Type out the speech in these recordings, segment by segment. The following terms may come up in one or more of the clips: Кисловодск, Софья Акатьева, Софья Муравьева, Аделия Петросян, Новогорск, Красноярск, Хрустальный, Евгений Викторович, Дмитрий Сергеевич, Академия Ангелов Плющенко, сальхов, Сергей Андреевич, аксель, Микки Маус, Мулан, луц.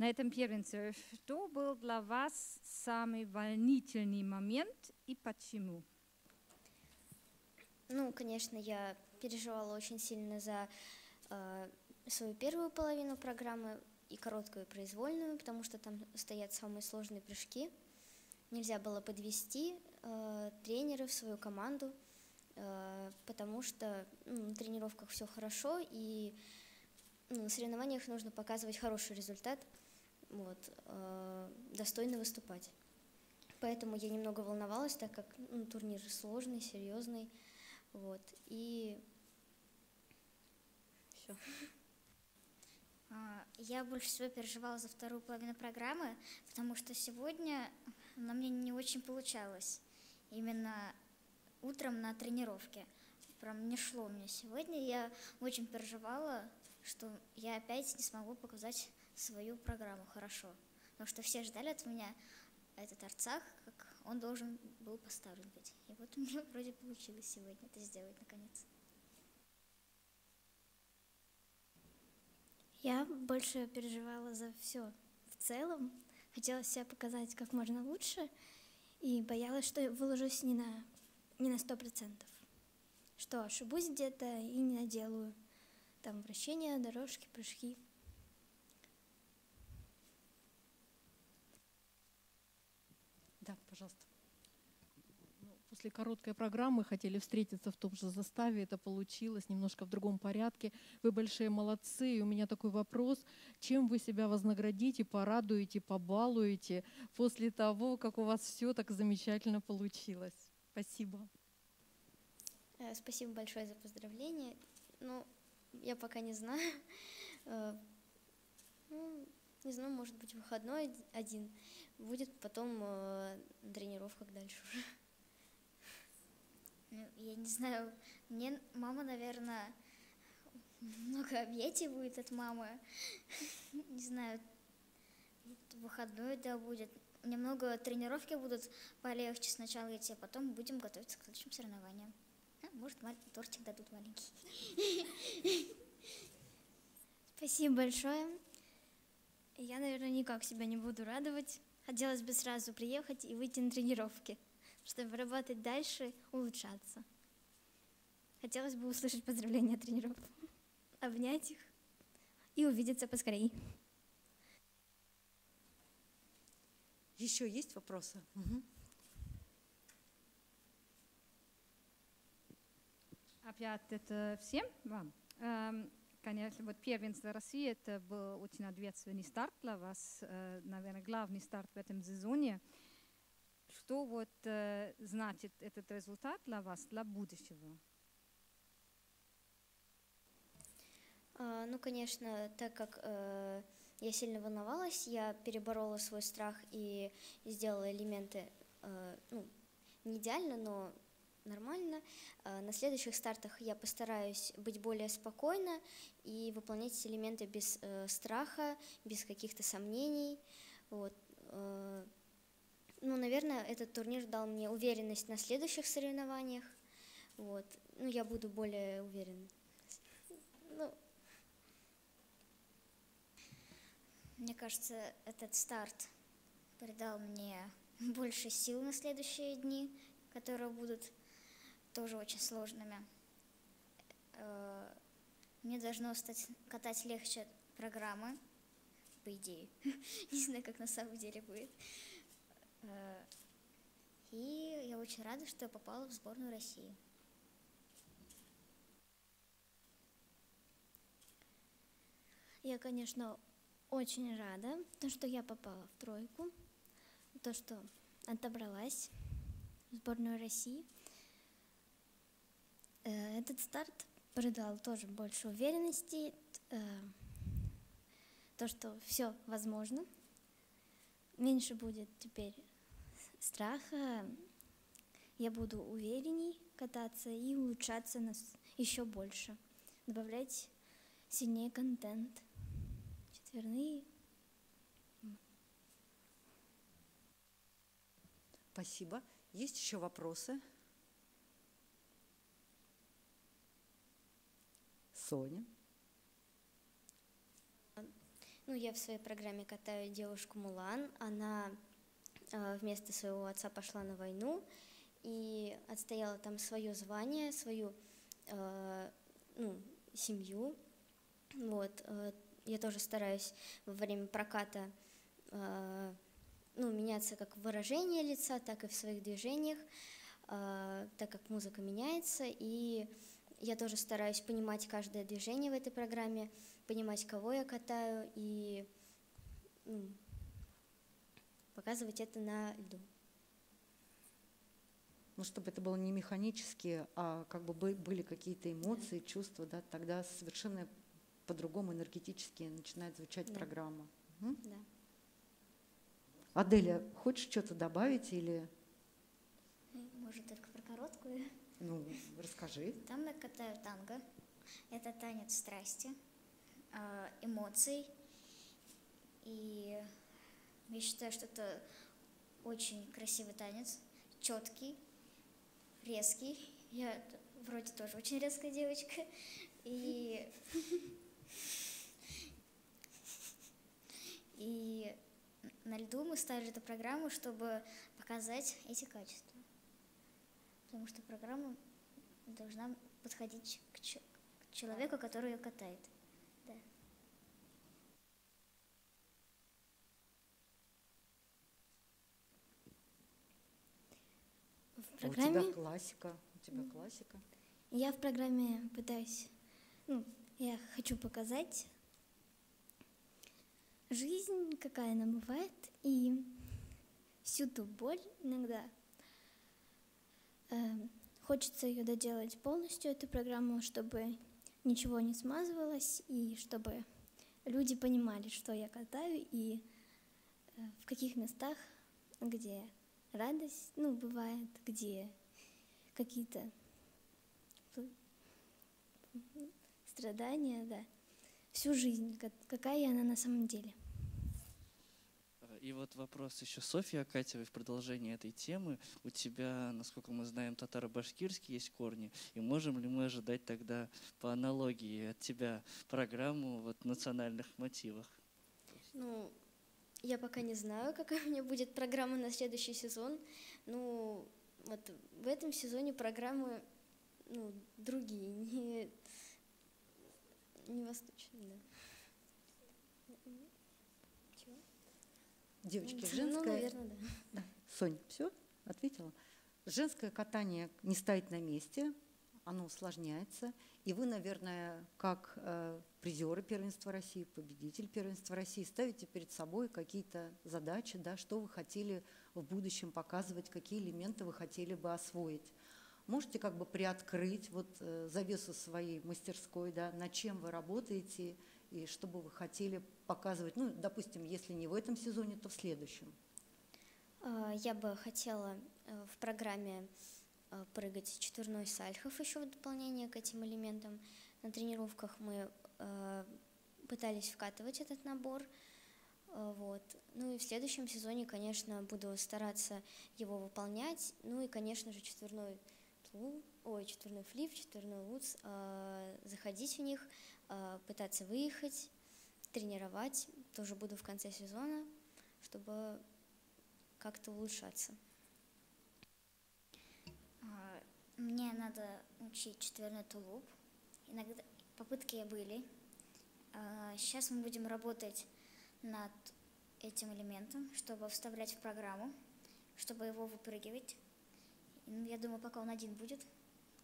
на этом первенстве. Что был для вас самый волнительный момент и почему? Ну, конечно, я переживала очень сильно за свою первую половину программы и короткую и произвольную, потому что там стоят самые сложные прыжки. Нельзя было подвести тренеров, свою команду, потому что на тренировках все хорошо, и на соревнованиях нужно показывать хороший результат, вот, достойно выступать. Поэтому я немного волновалась, так как турнир сложный, серьезный. Вот, и все. Я больше всего переживала за вторую половину программы, потому что сегодня на мне не очень получалось. Именно утром на тренировке. Прям не шло мне сегодня. Я очень переживала, что я опять не смогу показать свою программу хорошо. Потому что все ждали от меня этот арцах, как он должен был поставлен быть. И вот у меня вроде получилось сегодня это сделать наконец. Я больше переживала за все в целом. Хотела себя показать как можно лучше и боялась, что я выложусь не на 100%. Что ошибусь где-то и не наделаю. Там вращения, дорожки, прыжки. Да, пожалуйста. После короткой программы хотели встретиться в том же составе, это получилось немножко в другом порядке. Вы большие молодцы, и у меня такой вопрос, чем вы себя вознаградите, порадуете, побалуете после того, как у вас все так замечательно получилось? Спасибо. Спасибо большое за поздравление. Ну, я пока не знаю. Не знаю, может быть, выходной один. Будет потом тренировка дальше уже. Я не знаю, мне мама, наверное, много объятий будет от мамы. Не знаю, выходной, да, будет. Немного тренировки будут полегче сначала идти, а потом будем готовиться к следующим соревнованиям. Может, тортик дадут маленький. Спасибо большое. Я, наверное, никак себя не буду радовать. Хотелось бы сразу приехать и выйти на тренировки, чтобы работать дальше, улучшаться. Хотелось бы услышать поздравления от тренеров, обнять их и увидеться поскорее. Еще есть вопросы? Угу. Опять это всем вам. Конечно, вот первенство России, это был очень ответственный старт для вас, наверное, главный старт в этом сезоне. Что вот значит этот результат для вас, для будущего? Ну, конечно, так как я сильно волновалась, я переборола свой страх и сделала элементы, ну, не идеально, но нормально. На следующих стартах я постараюсь быть более спокойна и выполнять элементы без страха, без каких-то сомнений. Вот. Ну, наверное, этот турнир дал мне уверенность на следующих соревнованиях. Вот. Ну, я буду более уверена. Ну. Мне кажется, этот старт придал мне больше сил на следующие дни, которые будут тоже очень сложными. Мне должно стать катать легче программы, по идее. Не знаю, как на самом деле будет. И я очень рада, что я попала в сборную России. Я, конечно, очень рада, что я попала в тройку, то, что отобралась в сборную России. Этот старт придал тоже больше уверенности, то, что все возможно. Меньше будет теперь страха, я буду уверенней кататься и улучшаться еще больше, добавлять сильнее контент, четверные. Спасибо. Есть еще вопросы? Соня? Ну, я в своей программе катаю девушку Мулан. Она вместо своего отца пошла на войну и отстояла там свое звание, свою семью. Вот. Я тоже стараюсь во время проката меняться как в выражении лица, так и в своих движениях, так как музыка меняется. И я тоже стараюсь понимать каждое движение в этой программе, понимать, кого я катаю, и показывать это на льду. Ну, чтобы это было не механически, а как бы были какие-то эмоции, чувства, да, тогда совершенно по-другому энергетически начинает звучать программа. Да. Аделя, хочешь что-то добавить или? Может, только про короткую. Ну, расскажи. Там я катаю танго. Это танец страсти, эмоций. И я считаю, что это очень красивый танец, четкий, резкий. Я вроде тоже очень резкая девочка. И на льду мы ставили эту программу, чтобы показать эти качества. Потому что программа должна подходить к человеку, который ее катает. Да. В программе... У тебя классика. Я в программе пытаюсь... я хочу показать жизнь, какая она бывает, и всю ту боль иногда. Хочется ее доделать полностью, эту программу, чтобы ничего не смазывалось, и чтобы люди понимали, что я катаю, и в каких местах, где радость, бывает, где какие-то страдания, да. Всю жизнь, какая она на самом деле. И вот вопрос еще Софьи Акатьевой в продолжении этой темы. У тебя, насколько мы знаем, татаро-башкирский есть корни. И можем ли мы ожидать тогда по аналогии от тебя программу в национальных мотивах? Ну, я пока не знаю, какая у меня будет программа на следующий сезон. Ну, вот в этом сезоне программы другие, не восточные. Да. Девочки, женское... наверное, да. Соня, все? Ответила? Женское катание не стоит на месте, оно усложняется. И вы, наверное, как призеры первенства России, победитель первенства России, ставите перед собой какие-то задачи, да, что вы хотели в будущем показывать, какие элементы вы хотели бы освоить. Можете как бы приоткрыть вот завесу своей мастерской, да, над чем вы работаете, и что бы вы хотели показывать, допустим, если не в этом сезоне, то в следующем? Я бы хотела в программе прыгать четверной сальхов еще в дополнение к этим элементам. На тренировках мы пытались вкатывать этот набор. Вот. Ну и в следующем сезоне, конечно, буду стараться его выполнять. Ну и, конечно же, четверной флип, четверной луц, заходить в них, пытаться выехать, тренировать. Тоже буду в конце сезона, чтобы как-то улучшаться. Мне надо учить четверной тулуп. Иногда попытки были. Сейчас мы будем работать над этим элементом, чтобы вставлять в программу, чтобы его выпрыгивать. Я думаю, пока он один будет,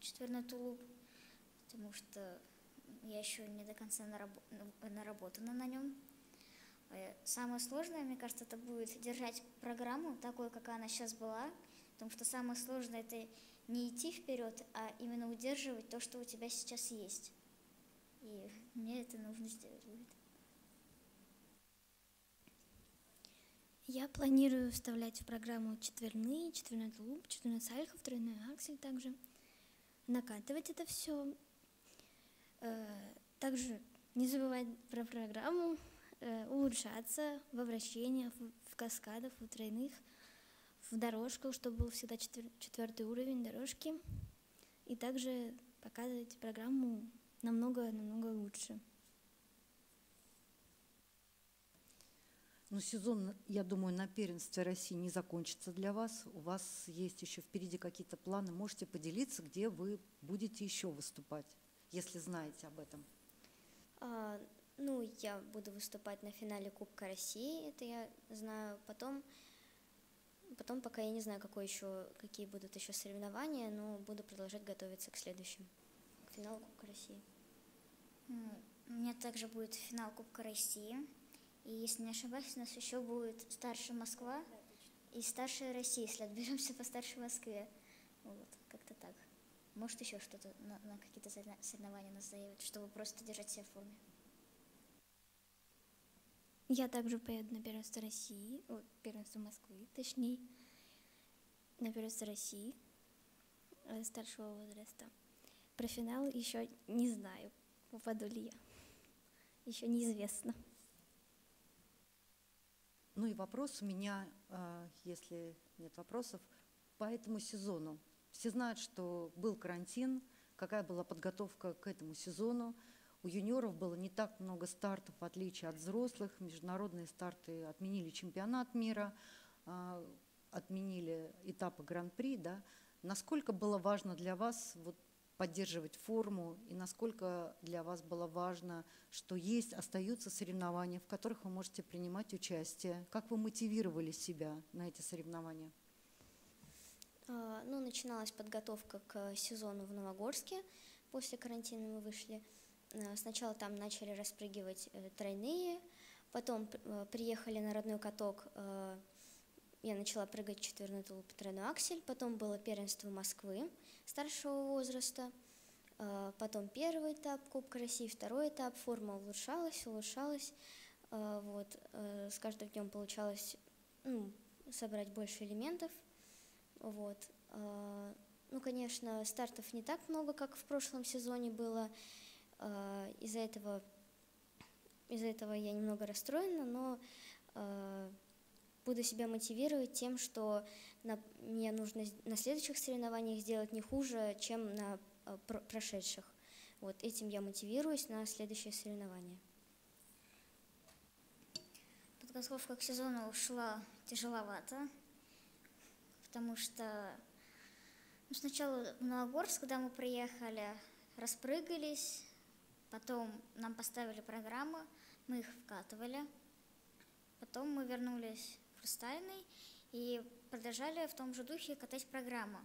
четверной тулуп, потому что я еще не до конца наработана на нем. Самое сложное, мне кажется, это будет держать программу такой, какая она сейчас была, потому что самое сложное — это не идти вперед, а именно удерживать то, что у тебя сейчас есть. И мне это нужно сделать будет. Я планирую вставлять в программу четверные, четверной тулуп, четверной сальхов, тройной аксель также. Накатывать это все. Также не забывать про программу, улучшаться во вращениях, в каскадах, в тройных, в дорожках, чтобы был всегда четвертый уровень дорожки. И также показывать программу намного лучше. Ну, сезон, я думаю, на первенстве России не закончится для вас. У вас есть еще впереди какие-то планы. Можете поделиться, где вы будете еще выступать, если знаете об этом? Ну, я буду выступать на финале Кубка России, это я знаю. Потом пока я не знаю, какие будут еще соревнования, но буду продолжать готовиться к следующему, к финалу Кубка России. У меня также будет финал Кубка России. И, если не ошибаюсь, у нас еще будет старшая Москва и старшая Россия, если отберемся по старшей Москве. Вот, как-то так. Может, еще что-то на какие-то соревнования нас заявят, чтобы просто держать себя в форме. Я также поеду на первенство России, первенство Москвы, точнее, на первенство России старшего возраста. Про финал еще не знаю, попаду ли я. Еще неизвестно. Ну и вопрос у меня, если нет вопросов, по этому сезону. Все знают, что был карантин, какая была подготовка к этому сезону. У юниоров было не так много стартов, в отличие от взрослых. Международные старты отменили чемпионат мира, отменили этапы Гран-при. Да? Насколько было важно для вас поддерживать форму, и насколько для вас было важно, что остаются соревнования, в которых вы можете принимать участие? Как вы мотивировали себя на эти соревнования? Ну, начиналась подготовка к сезону в Новогорске. После карантина мы вышли. Сначала там начали распрыгивать тройные, потом приехали на родной каток. Я начала прыгать четверной тулуп и тройной аксель, потом было первенство Москвы старшего возраста, потом первый этап Кубка России, второй этап, форма улучшалась. Вот, с каждым днем получалось собрать больше элементов. Вот. Ну, конечно, стартов не так много, как в прошлом сезоне было, из-за этого я немного расстроена, но буду себя мотивировать тем, что мне нужно на следующих соревнованиях сделать не хуже, чем на прошедших. Вот этим я мотивируюсь на следующие соревнования. Подготовка к сезону ушла тяжеловато, потому что сначала в Новогорск, когда мы приехали, распрыгались, потом нам поставили программы, мы их вкатывали, потом мы вернулись Хрустальный и продолжали в том же духе катать программу.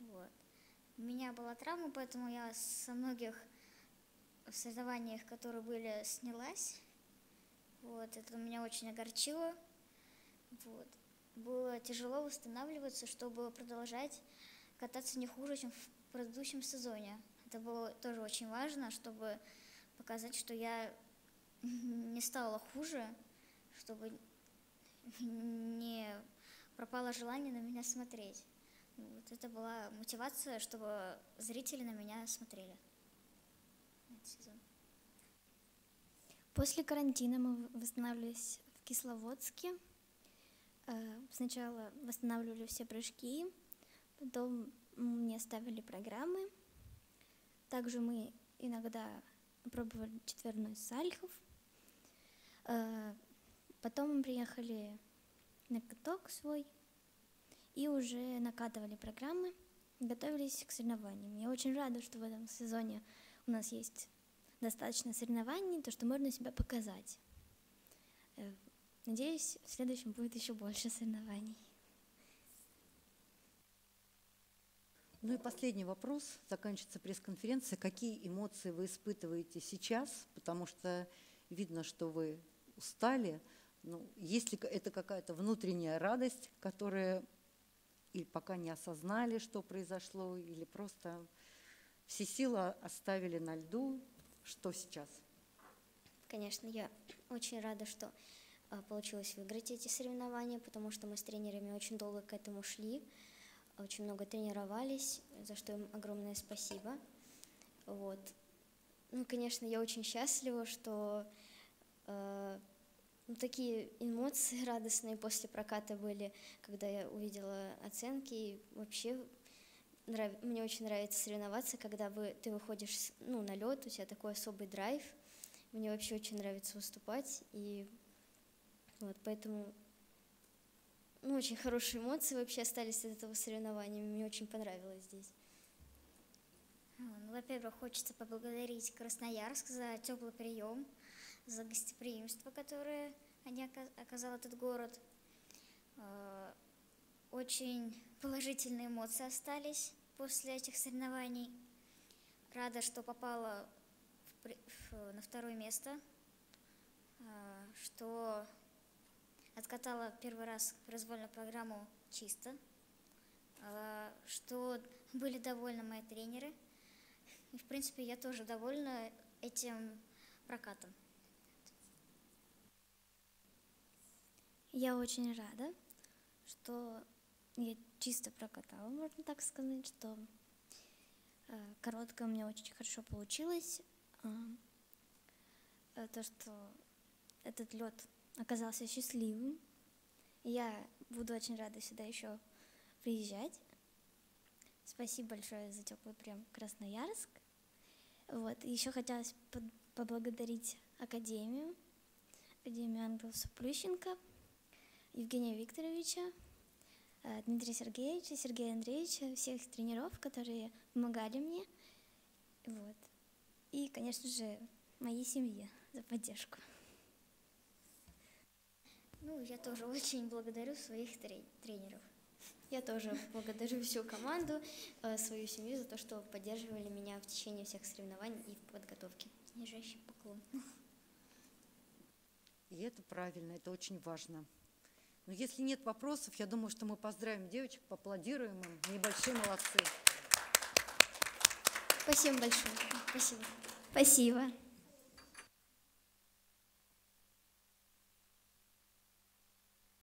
Вот. У меня была травма, поэтому я со многих соревнований, которые были, снялась. Вот. Это меня очень огорчило. Вот. Было тяжело восстанавливаться, чтобы продолжать кататься не хуже, чем в предыдущем сезоне. Это было тоже очень важно, чтобы показать, что я не стала хуже, чтобы не пропало желание на меня смотреть. Вот это была мотивация, чтобы зрители на меня смотрели. Этот сезон. После карантина мы восстанавливались в Кисловодске. Сначала восстанавливали все прыжки, потом мне ставили программы. Также мы иногда пробовали четверной сальхов. Потом мы приехали на каток свой и уже накатывали программы, готовились к соревнованиям. Я очень рада, что в этом сезоне у нас есть достаточно соревнований, то, что можно себя показать. Надеюсь, в следующем будет еще больше соревнований. Ну и последний вопрос. Заканчивается пресс-конференция. Какие эмоции вы испытываете сейчас? Потому что видно, что вы устали. Ну, есть ли это какая-то внутренняя радость, которая или пока не осознали, что произошло, или просто все силы оставили на льду? Что сейчас? Конечно, я очень рада, что получилось выиграть эти соревнования, потому что мы с тренерами очень долго к этому шли, очень много тренировались, за что им огромное спасибо. Вот. Ну, конечно, я очень счастлива, что... такие эмоции радостные после проката были, когда я увидела оценки. И вообще мне очень нравится соревноваться, когда ты выходишь на лед, у тебя такой особый драйв. Мне вообще очень нравится выступать, и Вот, поэтому ну, очень хорошие эмоции вообще остались от этого соревнования. Мне очень понравилось здесь. Ну, во-первых, хочется поблагодарить Красноярск за теплый прием, за гостеприимство, которое оказал этот город. Очень положительные эмоции остались после этих соревнований. Рада, что попала на второе место, что откатала первый раз произвольную программу чисто, что были довольны мои тренеры. И, в принципе, я тоже довольна этим прокатом. Я очень рада, что я чисто прокатала, можно так сказать, что короткая у меня очень хорошо получилась. То, что этот лед оказался счастливым. Я буду очень рада сюда еще приезжать. Спасибо большое за теплый прием, Красноярск. Вот. Еще хотелось поблагодарить Академию Ангелов Плющенко, Евгения Викторовича, Дмитрия Сергеевича, Сергея Андреевича, всех тренеров, которые помогали мне. Вот. И, конечно же, моей семье за поддержку. Ну, я тоже очень благодарю своих тренеров. Я тоже благодарю всю команду, свою семью за то, что поддерживали меня в течение всех соревнований и в подготовке. Нижайший поклон. И это правильно, это очень важно. Но если нет вопросов, я думаю, что мы поздравим девочек, поаплодируем им. Небольшие молодцы. Спасибо большое. Спасибо. Спасибо.